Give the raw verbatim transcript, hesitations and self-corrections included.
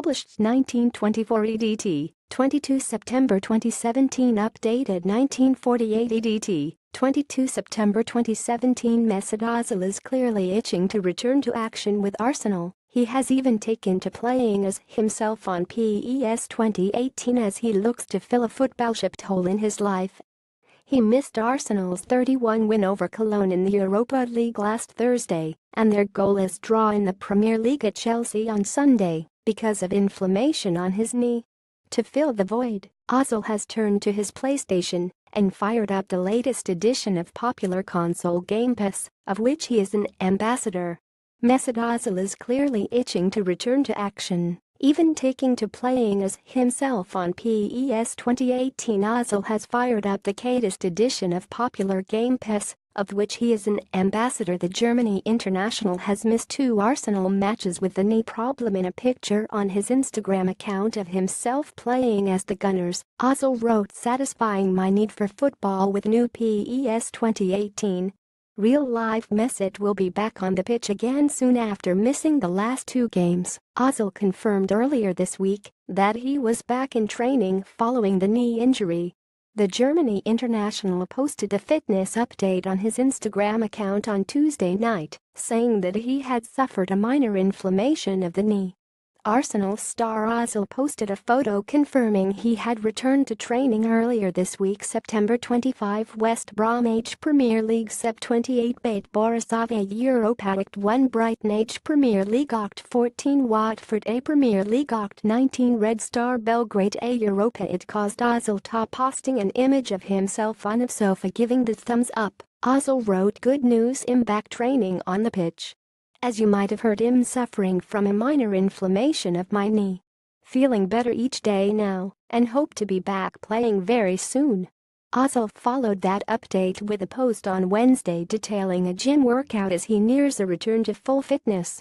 published nineteen twenty-four E D T, twenty-second September twenty seventeen updated nineteen forty-eight E D T, twenty-second September twenty seventeen Mesut Ozil is clearly itching to return to action with Arsenal. He has even taken to playing as himself on P E S twenty eighteen as he looks to fill a football-shaped hole in his life. He missed Arsenal's three one win over Cologne in the Europa League last Thursday, and their goalless draw in the Premier League at Chelsea on Sunday, because of inflammation on his knee. To fill the void, Ozil has turned to his PlayStation and fired up the latest edition of popular console game P E S, of which he is an ambassador. Mesut Ozil is clearly itching to return to action, even taking to playing as himself on P E S twenty eighteen. Ozil has fired up the latest edition of popular game P E S, of which he is an ambassador. The Germany international has missed two Arsenal matches with a knee problem. In a picture on his Instagram account of himself playing as the Gunners, Ozil wrote, "Satisfying my need for football with new P E S twenty eighteen. Real-life Mesut will be back on the pitch again soon after missing the last two games." Ozil confirmed earlier this week that he was back in training following the knee injury. The Germany international posted a fitness update on his Instagram account on Tuesday night, saying that he had suffered a minor inflammation of the knee. Arsenal star Ozil posted a photo confirming he had returned to training earlier this week. September twenty-fifth West Brom H Premier League September twenty-eighth Bate Borisov A Europa League one Brighton H Premier League October fourteenth Watford A Premier League October nineteenth Red Star Belgrade A Europa. It caused Ozil to posting an image of himself on a sofa giving the thumbs up. Ozil wrote, "Good news, I'm back training on the pitch. As you might have heard, I'm suffering from a minor inflammation of my knee. Feeling better each day now, and hope to be back playing very soon." Ozil followed that update with a post on Wednesday detailing a gym workout as he nears a return to full fitness.